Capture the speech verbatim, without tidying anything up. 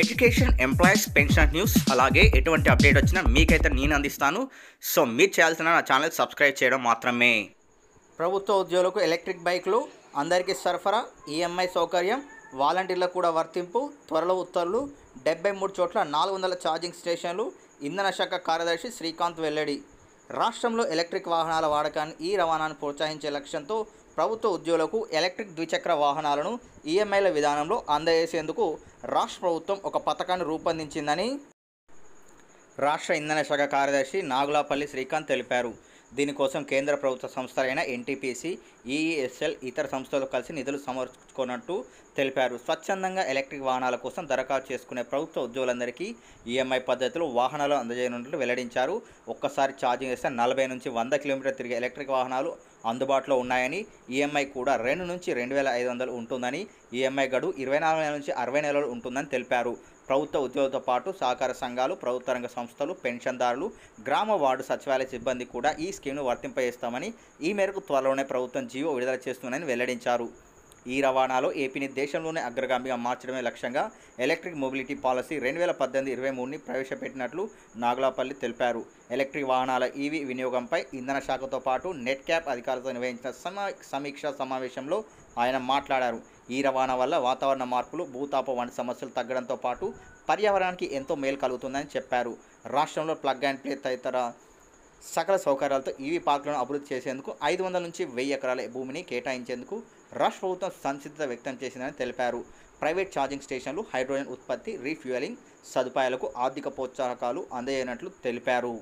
Education employees pension news అలాగే ఎటువంటి update వచ్చినా మీకైతే నేను అందిస్తాను. సో మీరు చేయాల్సిన నా ఛానల్కి సబ్స్క్రైబ్ చేయడం మాత్రమే. ప్రభుత్వ ఉద్యోగులకు ఎలక్ట్రిక్ బైక్లు అందరికీ సరఫరా, ఈఎంఐ సౌకర్యం, వాలంటీర్లకు కూడా వర్తింపు. త్వరలో ఉత్తర్వులు. డెబ్బై మూడు చోట్ల నాలుగు వందల ఛార్జింగ్ స్టేషన్లు. ఇంధన శాఖ కార్యదర్శి శ్రీకాంత్ వెల్లడి. రాష్ట్రంలో ఎలక్ట్రిక్ వాహనాల వాడకాన్ని ఈ రవాణాను ప్రోత్సహించే లక్ష్యంతో ప్రభుత్వ ఉద్యోగులకు ఎలక్ట్రిక్ ద్విచక్ర వాహనాలను ఈఎంఐల విధానంలో అందజేసేందుకు రాష్ట్ర ప్రభుత్వం ఒక పథకాన్ని రూపొందించిందని రాష్ట్ర ఇంధన శాఖ కార్యదర్శి నాగులాపల్లి శ్రీకాంత్ తెలిపారు. దీనికోసం కేంద్ర ప్రభుత్వ సంస్థలైన ఎన్టీపీసీ, ఈఈఎస్ఎల్, ఇతర సంస్థలతో కలిసి నిధులు సమర్చుకున్నట్టు తెలిపారు. స్వచ్ఛందంగా ఎలక్ట్రిక్ వాహనాల కోసం దరఖాస్తు చేసుకునే ప్రభుత్వ ఉద్యోగులందరికీ ఈఎంఐ పద్ధతిలో వాహనాలు అందజేయనున్నట్లు వెల్లడించారు. ఒక్కసారి ఛార్జింగ్ చేస్తే నలభై నుంచి వంద కిలోమీటర్ తిరిగే ఎలక్ట్రిక్ వాహనాలు అందుబాటులో ఉన్నాయని, ఈఎంఐ కూడా రెండు నుంచి రెండు వేల ఐదు వందలు ఉంటుందని, ఈఎంఐ గడువు ఇరవై నాలుగు నెలల నుంచి అరవై నెలలు ఉంటుందని తెలిపారు. ప్రభుత్వ ఉద్యోగులతో పాటు సహకార సంఘాలు, ప్రభుత్వ రంగ సంస్థలు, పెన్షన్దారులు, గ్రామ వార్డు సచివాలయ సిబ్బంది కూడా ఈ స్కీమ్ను వర్తింపజేస్తామని, ఈ మేరకు త్వరలోనే ప్రభుత్వం జీవో విడుదల చేస్తుందని వెల్లడించారు. ఈ రవాణాలో ఏపీని దేశంలోనే అగ్రగామిగా మార్చడమే లక్ష్యంగా ఎలక్ట్రిక్ మొబిలిటీ పాలసీ రెండు వేల పద్దెనిమిది ఇరవై మూడుని ప్రవేశపెట్టినట్లు నాగులాపల్లి తెలిపారు. ఎలక్ట్రిక్ వాహనాల ఈవీ వినియోగంపై ఇంధన శాఖతో పాటు నెట్ క్యాప్ అధికారులతో నిర్వహించిన సమా సమీక్షా సమావేశంలో ఆయన మాట్లాడారు. ఈ రవాణా వల్ల వాతావరణ మార్పులు, భూతాపం వంటి సమస్యలు తగ్గడంతో పాటు పర్యావరణానికి ఎంతో మేలు కలుగుతుందని చెప్పారు. రాష్ట్రంలో ప్లగ్ అండ్ ప్లే తదితర సకల సౌకర్యాలతో ఈవీ పార్కులను అభివృద్ధి చేసేందుకు ఐదు వందల నుంచి వెయ్యి ఎకరాల భూమిని కేటాయించేందుకు రాష్ట్ర ప్రభుత్వం సంసిద్ధత వ్యక్తం చేసిందని తెలిపారు. ప్రైవేట్ ఛార్జింగ్ స్టేషన్లు, హైడ్రోజన్ ఉత్పత్తి, రీఫ్యూయలింగ్ సదుపాయాలకు ఆర్థిక ప్రోత్సాహకాలు అందజేయనట్లు తెలిపారు.